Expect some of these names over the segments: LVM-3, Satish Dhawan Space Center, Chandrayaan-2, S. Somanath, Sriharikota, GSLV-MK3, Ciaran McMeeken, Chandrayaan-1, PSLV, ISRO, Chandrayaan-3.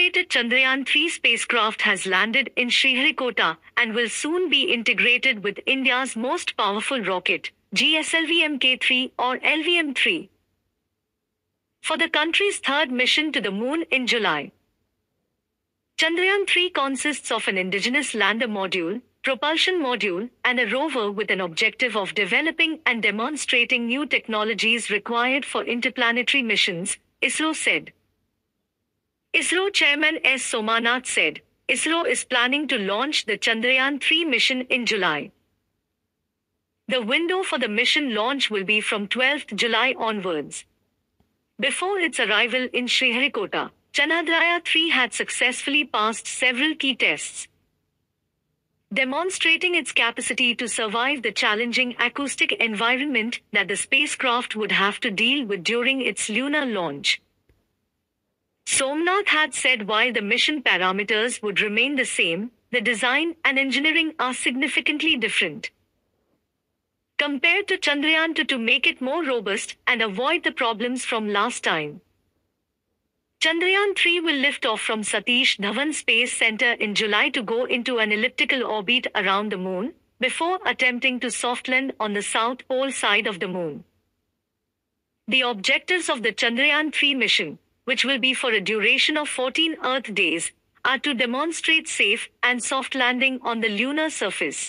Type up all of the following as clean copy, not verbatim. Integrated Chandrayaan-3 spacecraft has landed in Sriharikota and will soon be integrated with India's most powerful rocket, GSLV-MK3 or LVM-3, for the country's third mission to the moon in July. Chandrayaan-3 consists of an indigenous lander module, propulsion module, and a rover with an objective of developing and demonstrating new technologies required for interplanetary missions, ISRO said. ISRO Chairman S. Somanath said, "ISRO is planning to launch the Chandrayaan-3 mission in July. The window for the mission launch will be from 12th July onwards." Before its arrival in Sriharikota, Chandrayaan-3 had successfully passed several key tests, demonstrating its capacity to survive the challenging acoustic environment that the spacecraft would have to deal with during its lunar launch. Somanath had said while the mission parameters would remain the same, the design and engineering are significantly different compared to Chandrayaan-2 to make it more robust and avoid the problems from last time. Chandrayaan-3 will lift off from Satish Dhawan Space Center in July to go into an elliptical orbit around the moon, before attempting to softland on the south pole side of the moon. The objectives of the Chandrayaan-3 mission, which will be for a duration of 14 Earth days, are to demonstrate safe and soft landing on the lunar surface,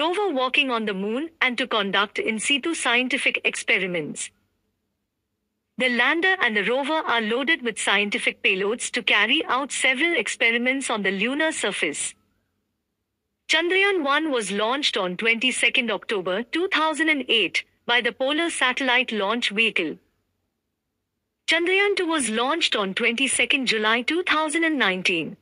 rover walking on the moon, and to conduct in situ scientific experiments. The lander and the rover are loaded with scientific payloads to carry out several experiments on the lunar surface. Chandrayaan-1 was launched on 22 October 2008 by the Polar Satellite Launch Vehicle. Chandrayaan-2 was launched on 22 July 2019.